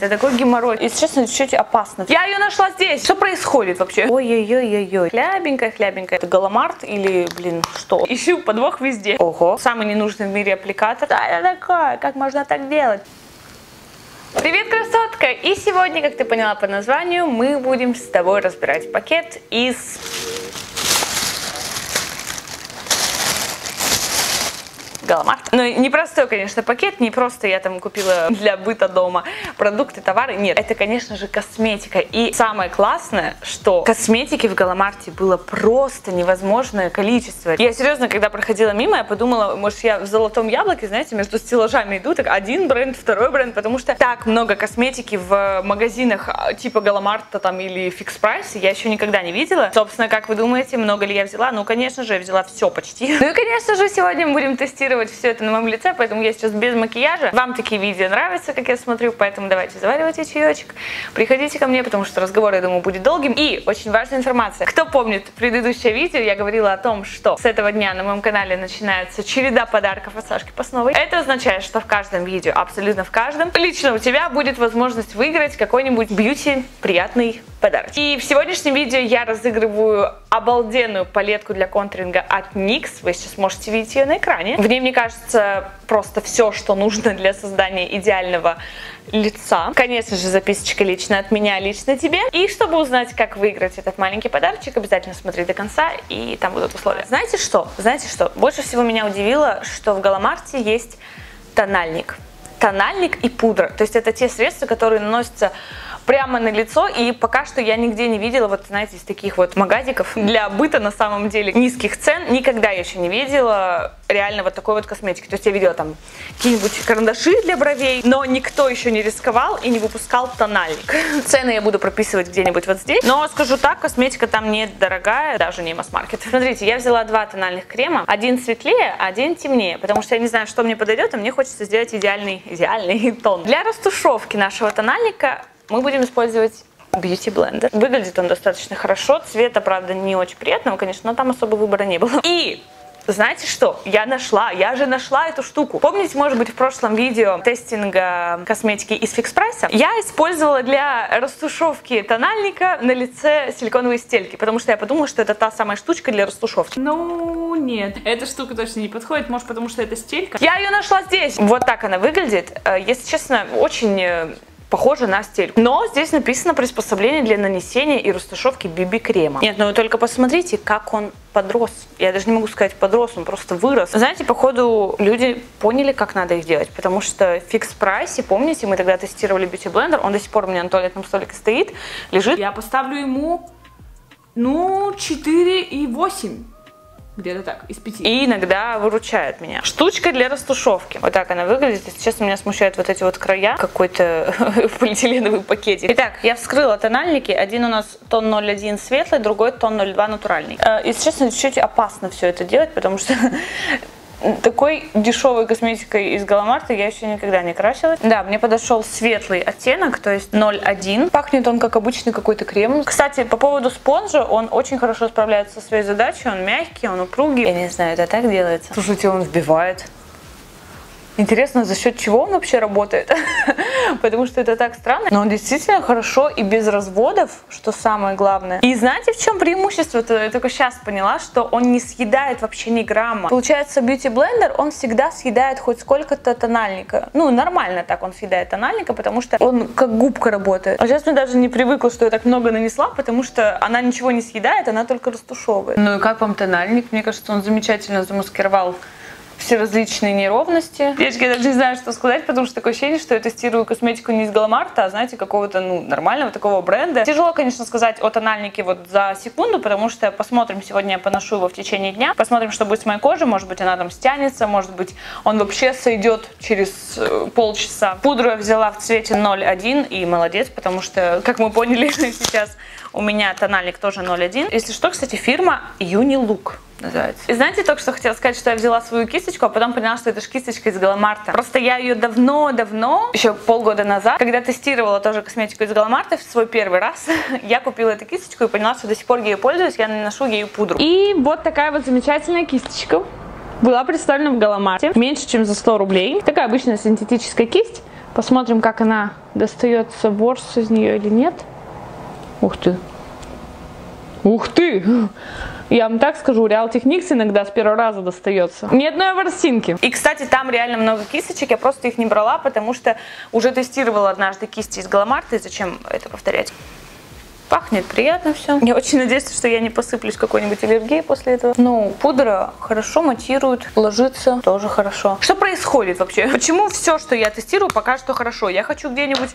Это такой геморрой. Если честно, чуть-чуть опасно. Я ее нашла здесь. Что происходит вообще? Ой-ой-ой-ой-ой. Хлябенькая-хлябенькая. Это Галамарт или, блин, что? Ищу подвох везде. Ого. Самый ненужный в мире аппликатор. Да, я такая. Как можно так делать? Привет, красотка! И сегодня, как ты поняла по названию, мы будем с тобой разбирать пакет из... Галамарт. Но непростой, конечно, пакет, не просто я там купила для быта дома продукты, товары, нет. Это, конечно же, косметика. И самое классное, что косметики в Галамарте было просто невозможное количество. Я серьезно, когда проходила мимо, я подумала, может, я в золотом яблоке, знаете, между стеллажами иду, так один бренд, второй бренд, потому что так много косметики в магазинах типа Галамарта там или Фикс Прайс я еще никогда не видела. Собственно, как вы думаете, много ли я взяла? Ну, конечно же, я взяла все почти. Ну и, конечно же, сегодня мы будем тестировать все это на моем лице, поэтому я сейчас без макияжа. Вам такие видео нравятся, как я смотрю, поэтому давайте заваривайте чаечек, приходите ко мне, потому что разговор, я думаю, будет долгим. И очень важная информация. Кто помнит предыдущее видео, я говорила о том, что с этого дня на моем канале начинается череда подарков от Сашки Посновой. Это означает, что в каждом видео, абсолютно в каждом, лично у тебя будет возможность выиграть какой-нибудь бьюти приятный подарок. И в сегодняшнем видео я разыгрываю обалденную палетку для контуринга от NYX. Вы сейчас можете видеть ее на экране. В ней, мне кажется, просто все, что нужно для создания идеального лица. Конечно же, записочка лично от меня, лично тебе. И чтобы узнать, как выиграть этот маленький подарочек, обязательно смотри до конца, и там будут условия. Знаете что? Знаете что? Больше всего меня удивило, что в Галамарте есть тональник. Тональник и пудра. То есть это те средства, которые наносятся прямо на лицо, и пока что я нигде не видела, вот знаете, из таких вот магазиков для быта на самом деле низких цен, никогда я еще не видела реально вот такой вот косметики. То есть я видела там какие-нибудь карандаши для бровей, но никто еще не рисковал и не выпускал тональник. Цены я буду прописывать где-нибудь вот здесь, но скажу так, косметика там недорогая, даже не масс-маркет. Смотрите, я взяла два тональных крема, один светлее, один темнее, потому что я не знаю, что мне подойдет, и мне хочется сделать идеальный тон. Для растушевки нашего тональника мы будем использовать Beauty Blender. Выглядит он достаточно хорошо. Цвета, правда, не очень приятного, конечно, но там особо выбора не было. И знаете что? Я же нашла эту штуку. Помните, может быть, в прошлом видео тестинга косметики из Фикс Прайса? Я использовала для растушевки тональника на лице силиконовые стельки, потому что я подумала, что это та самая штучка для растушевки. Ну, нет, эта штука точно не подходит, может, потому что это стелька. Я ее нашла здесь. Вот так она выглядит. Если честно, очень... похоже на стельку. Но здесь написано приспособление для нанесения и растушевки BB-крема. Нет, ну вы только посмотрите, как он подрос. Я даже не могу сказать подрос, он просто вырос. Знаете, походу люди поняли, как надо их делать, потому что в Fix Price, помните, мы тогда тестировали Beauty Blender, он до сих пор у меня на туалетном столике стоит, лежит. Я поставлю ему, ну, 4,8. Где-то так, из 5. И иногда выручает меня. Штучка для растушевки. Вот так она выглядит. Если честно, меня смущают вот эти вот края. Какой-то полиэтиленовый пакетик. Итак, я вскрыла тональники. Один у нас тон 01 светлый, другой тон 02 натуральный. Если честно, чуть-чуть опасно все это делать, потому что... такой дешевой косметикой из Галамарта я еще никогда не красилась. Да, мне подошел светлый оттенок, то есть 0,1. Пахнет он как обычный какой-то крем. Кстати, по поводу спонжа, он очень хорошо справляется со своей задачей. Он мягкий, он упругий. Я не знаю, это так делается. Слушайте, он вбивает. Интересно, за счет чего он вообще работает? Потому что это так странно. Но он действительно хорошо и без разводов, что самое главное. И знаете, в чем преимущество-то? Я только сейчас поняла, что он не съедает вообще ни грамма. Получается, Beauty Blender, он всегда съедает хоть сколько-то тональника. Ну, нормально так он съедает тональника, потому что он как губка работает. А сейчас мне даже не привыкла, что я так много нанесла, потому что она ничего не съедает, она только растушевывает. Ну и как вам тональник? Мне кажется, он замечательно замаскировал все различные неровности. Девочки, я даже не знаю, что сказать, потому что такое ощущение, что я тестирую косметику не из Галамарта, а, знаете, какого-то, ну, нормального такого бренда. Тяжело, конечно, сказать о тональнике вот за секунду, потому что посмотрим, сегодня я поношу его в течение дня, посмотрим, что будет с моей кожей, может быть, она там стянется, может быть, он вообще сойдет через полчаса. Пудру я взяла в цвете 01, и молодец, потому что, как мы поняли, сейчас у меня тональник тоже 01. Если что, кстати, фирма Unilook называется. И знаете, только что хотела сказать, что я взяла свою кисточку, а потом поняла, что это же кисточка из Галамарта. Просто я ее давно-давно, еще полгода назад, когда тестировала тоже косметику из Галамарта, в свой первый раз, я купила эту кисточку и поняла, что до сих пор я ей пользуюсь, я наношу ей пудру. И вот такая вот замечательная кисточка была представлена в Галамарте, меньше чем за 100 рублей. Такая обычная синтетическая кисть. Посмотрим, как она достается, ворс из нее или нет. Ух ты! Ух ты! Я вам так скажу, Real Techniques иногда с первого раза достается. Ни одной ворсинки. И, кстати, там реально много кисточек. Я просто их не брала, потому что уже тестировала однажды кисти из Галамарта. И зачем это повторять? Пахнет приятно все. Я очень надеюсь, что я не посыплюсь какой-нибудь аллергией после этого. Ну, пудра хорошо матирует, ложится тоже хорошо. Что происходит вообще? Почему все, что я тестирую, пока что хорошо? Я хочу где-нибудь...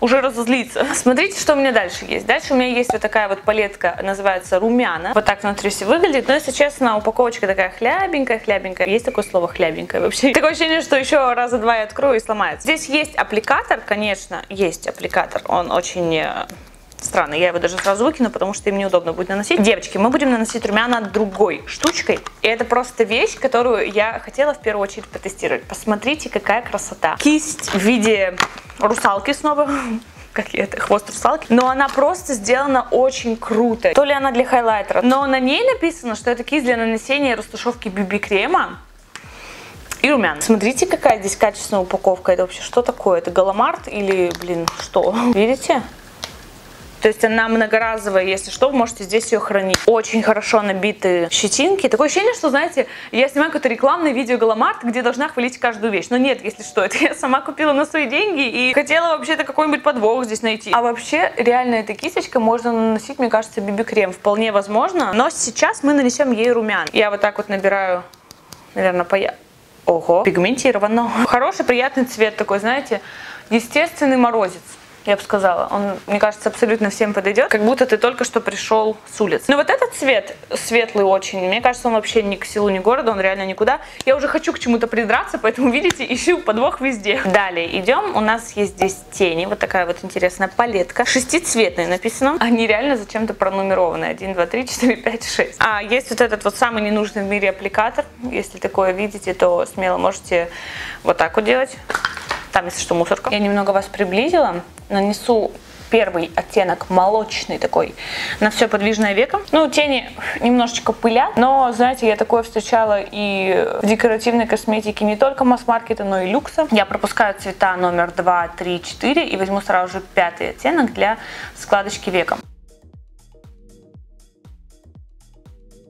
уже разозлиться. Смотрите, что у меня дальше есть. Дальше у меня есть вот такая вот палетка, называется румяна. Вот так внутри все выглядит. Но, если честно, упаковочка такая хлябенькая. Есть такое слово хлябенькая вообще? Такое ощущение, что еще раза два я открою и сломается. Здесь есть аппликатор, конечно, есть аппликатор. Он очень... странно, я его даже сразу выкину, потому что им неудобно будет наносить. Девочки, мы будем наносить румяна другой штучкой. И это просто вещь, которую я хотела в первую очередь потестировать. Посмотрите, какая красота. Кисть в виде русалки снова. Как я это, хвост русалки. Но она просто сделана очень круто. То ли она для хайлайтера. Но на ней написано, что это кисть для нанесения и растушевки BB-крема. И румяна. Смотрите, какая здесь качественная упаковка. Это вообще что такое? Это Галамарт или, блин, что? Видите? То есть она многоразовая, если что, вы можете здесь ее хранить. Очень хорошо набиты щетинки. Такое ощущение, что, знаете, я снимаю какое-то рекламное видео Галамарт, где должна хвалить каждую вещь. Но нет, если что, это я сама купила на свои деньги и хотела вообще-то какой-нибудь подвох здесь найти. А вообще, реально, этой кисточкой можно наносить, мне кажется, BB-крем. Вполне возможно. Но сейчас мы нанесем ей румян. Я вот так вот набираю, наверное, Ого, пигментированно. Хороший, приятный цвет такой, знаете, естественный морозец. Я бы сказала, он, мне кажется, абсолютно всем подойдет. Как будто ты только что пришел с улицы. Но вот этот цвет светлый очень. Мне кажется, он вообще ни к селу, ни к городу, он реально никуда. Я уже хочу к чему-то придраться, поэтому, видите, ищу подвох везде. Далее идем. У нас есть здесь тени. Вот такая вот интересная палетка. Шестицветные написано. Они реально зачем-то пронумерованы. 1, 2, 3, 4, 5, 6. А есть вот этот вот самый ненужный в мире аппликатор. Если такое видите, то смело можете вот так вот делать. Там, если что, мусорка. Я немного вас приблизила. Нанесу первый оттенок, молочный такой, на все подвижное веко. Ну, тени немножечко пылят, но, знаете, я такое встречала и в декоративной косметике не только масс-маркета, но и люкса. Я пропускаю цвета номер 2, 3, 4 и возьму сразу же 5-й оттенок для складочки века.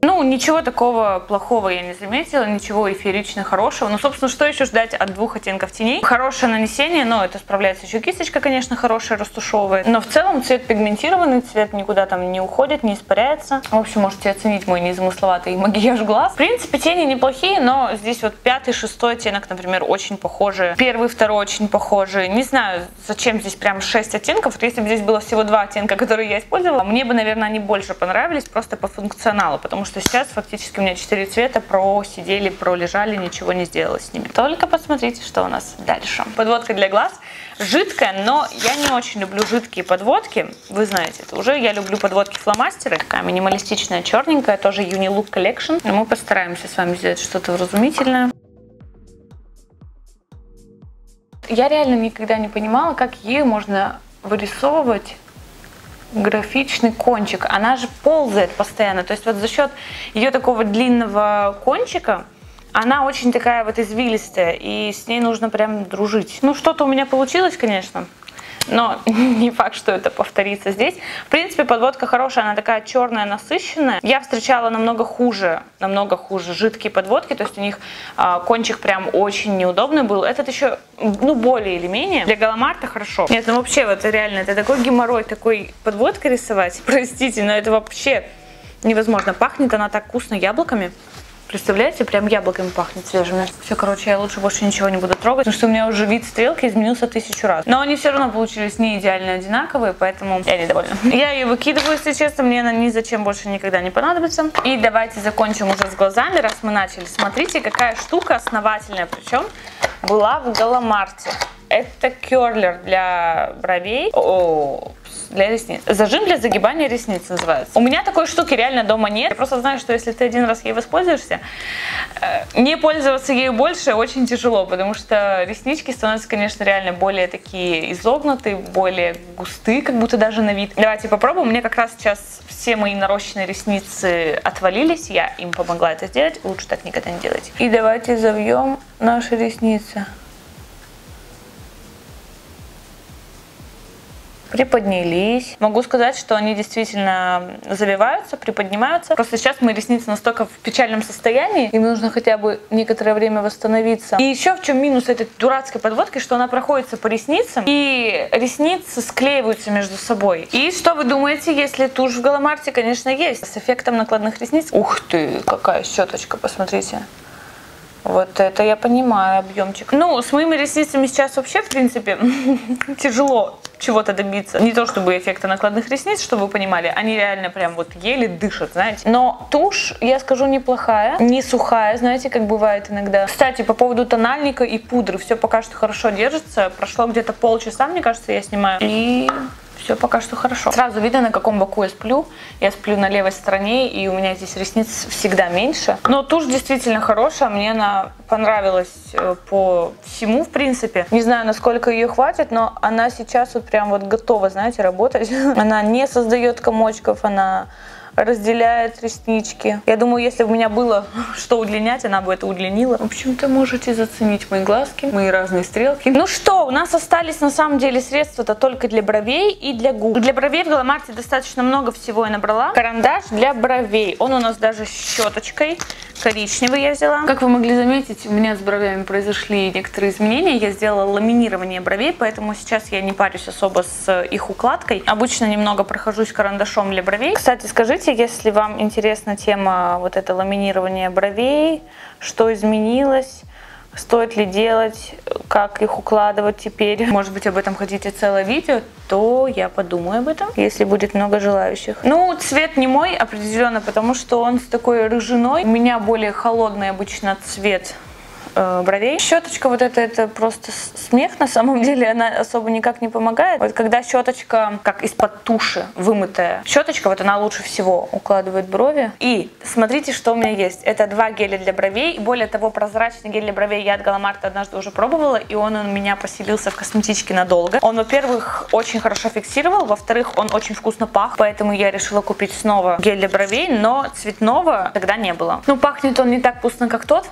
Ну, ничего такого плохого я не заметила, ничего эфирично хорошего. Ну, собственно, что еще ждать от двух оттенков теней? Хорошее нанесение, но это справляется еще кисточка, конечно, хорошая, растушевывает. Но в целом цвет пигментированный, цвет никуда там не уходит, не испаряется. В общем, можете оценить мой незамысловатый макияж глаз. В принципе, тени неплохие, но здесь вот 5-й, 6-й оттенок, например, очень похожи. 1-й, 2-й очень похожи. Не знаю, зачем здесь прям 6 оттенков. Если бы здесь было всего 2 оттенка, которые я использовала, мне бы, наверное, они больше понравились просто по функционалу, потому что сейчас фактически у меня 4 цвета просидели, пролежали, ничего не сделала с ними. Только посмотрите, что у нас дальше. Подводка для глаз. Жидкая, но я не очень люблю жидкие подводки. Вы знаете это уже. Я люблю подводки фломастеры. Такая минималистичная черненькая, тоже Unilook Collection. Но мы постараемся с вами сделать что-то вразумительное. Я реально никогда не понимала, как ею можно вырисовывать графичный кончик. Она же ползает постоянно, то есть вот за счет ее такого длинного кончика она очень такая вот извилистая, и с ней нужно прям дружить. Ну, что-то у меня получилось, конечно, но не факт, что это повторится здесь. В принципе, подводка хорошая, она такая черная, насыщенная. Я встречала намного хуже жидкие подводки, то есть у них кончик прям очень неудобный был. Этот еще, ну, более или менее. Для Галамарта хорошо. Нет, ну вообще, вот реально, это такой геморрой, такой подводкой рисовать. Простите, но это вообще невозможно. Пахнет она так вкусно яблоками. Представляете, прям яблоками пахнет свежими. Все, короче, я лучше больше ничего не буду трогать, потому что у меня уже вид стрелки изменился 1000 раз. Но они все равно получились не идеально одинаковые, поэтому я недовольна. Я ее выкидываю, если честно, мне она ни зачем больше никогда не понадобится. И давайте закончим уже с глазами, раз мы начали. Смотрите, какая штука основательная, причем была в Галамарте. Это керлер для бровей. Для ресниц. Зажим для загибания ресниц называется. У меня такой штуки реально дома нет. Я просто знаю, что если ты один раз ей воспользуешься, не пользоваться ею больше очень тяжело, потому что реснички становятся, конечно, реально более такие изогнутые, более густые, как будто даже на вид. Давайте попробуем. У меня как раз сейчас все мои нарощенные ресницы отвалились. Я им помогла это сделать. Лучше так никогда не делать. И давайте завьем наши ресницы. приподнялись. Могу сказать, что они действительно завиваются, приподнимаются. Просто сейчас мои ресницы настолько в печальном состоянии, им нужно хотя бы некоторое время восстановиться. И еще в чем минус этой дурацкой подводки, что она проходится по ресницам, и ресницы склеиваются между собой. И что вы думаете, если тушь в Галамарте, конечно, есть, с эффектом накладных ресниц? Ух ты, какая щеточка, посмотрите. Вот это я понимаю, объемчик. Ну, с моими ресницами сейчас вообще, в принципе, тяжело чего-то добиться. Не то чтобы эффекта накладных ресниц, чтобы вы понимали, они реально прям вот еле дышат, знаете. Но тушь, я скажу, неплохая, не сухая, знаете, как бывает иногда. Кстати, по поводу тональника и пудры, все пока что хорошо держится. Прошло где-то полчаса, мне кажется, я снимаю. И... все пока что хорошо. Сразу видно, на каком боку я сплю. Я сплю на левой стороне, и у меня здесь ресниц всегда меньше. Но тушь действительно хорошая. Мне она понравилась по всему, в принципе. Не знаю, насколько ее хватит, но она сейчас вот прям вот готова, знаете, работать. Она не создает комочков, она разделяет реснички. Я думаю, если бы у меня было что удлинять, она бы это удлинила. В общем-то, можете заценить мои глазки, мои разные стрелки. Ну что, у нас остались на самом деле средства-то только для бровей и для губ. Для бровей в Галамарте достаточно много всего я набрала. Карандаш для бровей. Он у нас даже с щеточкой. Коричневый я взяла. Как вы могли заметить, у меня с бровями произошли некоторые изменения. Я сделала ламинирование бровей, поэтому сейчас я не парюсь особо с их укладкой. Обычно немного прохожусь карандашом для бровей. Кстати, скажите, если вам интересна тема вот это ламинирование бровей, что изменилось, стоит ли делать, как их укладывать теперь. Может быть, об этом хотите целое видео, то я подумаю об этом, если будет много желающих. Ну, цвет не мой определенно, потому что он с такой рыжиной. У меня более холодный обычно цвет бровей. Щеточка вот это просто смех, на самом деле, она особо никак не помогает. Вот когда щеточка, как из-под туши вымытая щеточка, вот она лучше всего укладывает брови. И смотрите, что у меня есть. Это два геля для бровей. Более того, прозрачный гель для бровей я от Галамарта однажды уже пробовала, и он у меня поселился в косметичке надолго. Он, во-первых, очень хорошо фиксировал, во-вторых, он очень вкусно пах, поэтому я решила купить снова гель для бровей, но цветного тогда не было. Ну, пахнет он не так вкусно, как тот.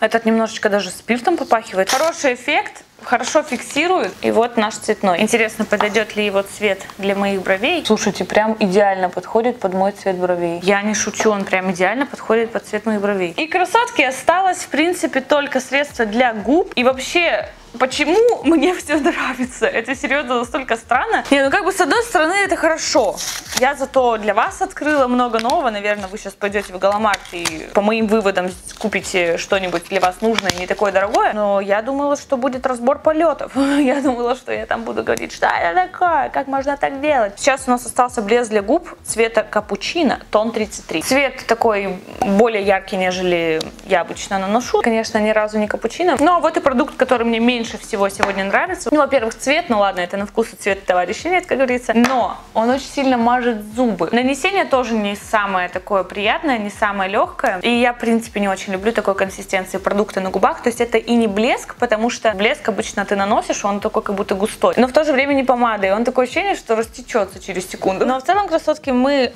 Этот немножечко даже спиртом попахивает. Хороший эффект, хорошо фиксирует. И вот наш цветной. Интересно, подойдет ли его цвет для моих бровей. Слушайте, прям идеально подходит под мой цвет бровей. Я не шучу, он прям идеально подходит под цвет моих бровей. И, красотки, осталось, в принципе, только средство для губ. И вообще... почему мне все нравится? Это серьезно настолько странно. Не, ну как бы с одной стороны это хорошо. Я зато для вас открыла много нового. Наверное, вы сейчас пойдете в Галамарт и по моим выводам купите что-нибудь для вас нужное, не такое дорогое. Но я думала, что будет разбор полетов. Я думала, что я там буду говорить, что я такая, как можно так делать. Сейчас у нас остался блеск для губ цвета капучино, тон 33. Цвет такой более яркий, нежели я обычно наношу. Конечно, ни разу не капучино. Но вот и продукт, который мне меньше всего сегодня нравится. Ну, во-первых, цвет, ну ладно, это на вкус и цвет товарища нет, как говорится, но он очень сильно мажет зубы. Нанесение тоже не самое такое приятное, не самое легкое, и я, в принципе, не очень люблю такой консистенции продукта на губах, то есть это и не блеск, потому что блеск обычно ты наносишь, он такой как будто густой, но в то же время не помада, и он такое ощущение, что растечется через секунду. Но в целом, красотки, мы...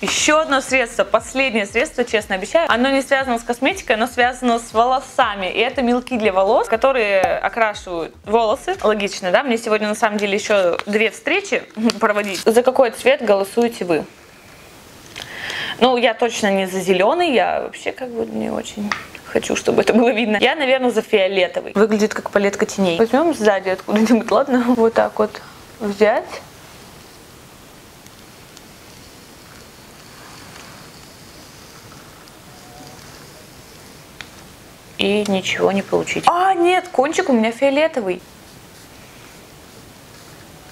Еще одно средство, последнее средство, честно обещаю. Оно не связано с косметикой, оно связано с волосами. И это мелки для волос, которые окрашивают волосы. Логично, да? Мне сегодня на самом деле еще две встречи проводить. За какой цвет голосуете вы? Ну, я точно не за зеленый, я вообще как бы не очень... хочу, чтобы это было видно. Я, наверное, за фиолетовый. Выглядит как палетка теней. Возьмем сзади откуда-нибудь, ладно? Вот так вот взять. И ничего не получить. А, нет, кончик у меня фиолетовый.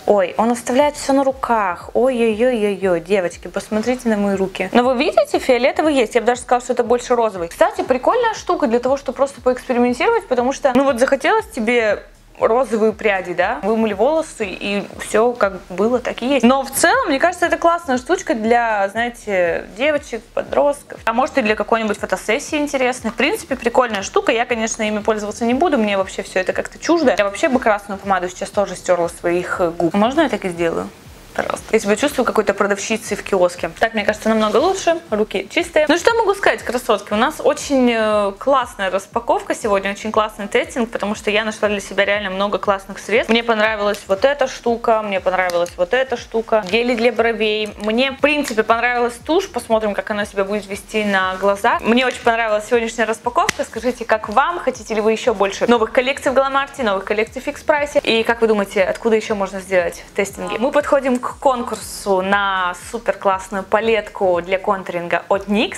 Ой, он оставляет все на руках. Ой-ой-ой-ой-ой, девочки, посмотрите на мои руки. Но вы видите, фиолетовый есть. Я бы даже сказала, что это больше розовый. Кстати, прикольная штука для того, чтобы просто поэкспериментировать, потому что, ну вот захотелось тебе... розовые пряди, да, вымыли волосы и все как было, так и есть. Но в целом, мне кажется, это классная штучка для, знаете, девочек, подростков, а может и для какой-нибудь фотосессии интересной. В принципе, прикольная штука, я, конечно, ими пользоваться не буду, мне вообще все это как-то чуждо. Я вообще бы красную помаду сейчас тоже стерла своих губ. Можно я так и сделаю? Пожалуйста. Я себя чувствую какой-то продавщицей в киоске. Так, мне кажется, намного лучше. Руки чистые. Ну, что я могу сказать, красотки? У нас очень классная распаковка сегодня, очень классный тестинг, потому что я нашла для себя реально много классных средств. Мне понравилась вот эта штука, мне понравилась вот эта штука, гели для бровей. Мне, в принципе, понравилась тушь. Посмотрим, как она себя будет вести на глазах. Мне очень понравилась сегодняшняя распаковка. Скажите, как вам? Хотите ли вы еще больше новых коллекций в Галамарте, новых коллекций в Фикс Прайсе? И как вы думаете, откуда еще можно сделать тестинги? Мы подходим к конкурсу на супер классную палетку для контуринга от NYX.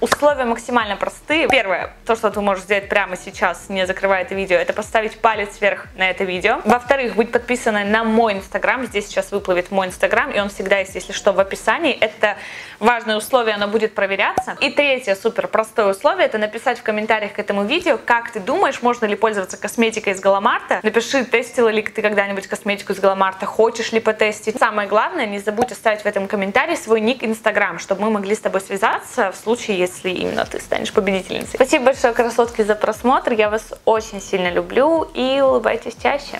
Условия максимально простые. Первое, то, что ты можешь сделать прямо сейчас, не закрывая это видео, это поставить палец вверх на это видео. Во-вторых, быть подписанной на мой инстаграм. Здесь сейчас выплывет мой инстаграм, и он всегда есть, если что, в описании. Это важное условие, оно будет проверяться. И третье, супер простое условие, это написать в комментариях к этому видео, как ты думаешь, можно ли пользоваться косметикой из Галамарта. Напиши, тестила ли ты когда-нибудь косметику из Галамарта, хочешь ли потестить. Самое главное, не забудь оставить в этом комментарии свой ник инстаграм, чтобы мы могли с тобой связаться в случае, если именно ты станешь победительницей. Спасибо большое, красотки, за просмотр. Я вас очень сильно люблю и улыбайтесь чаще.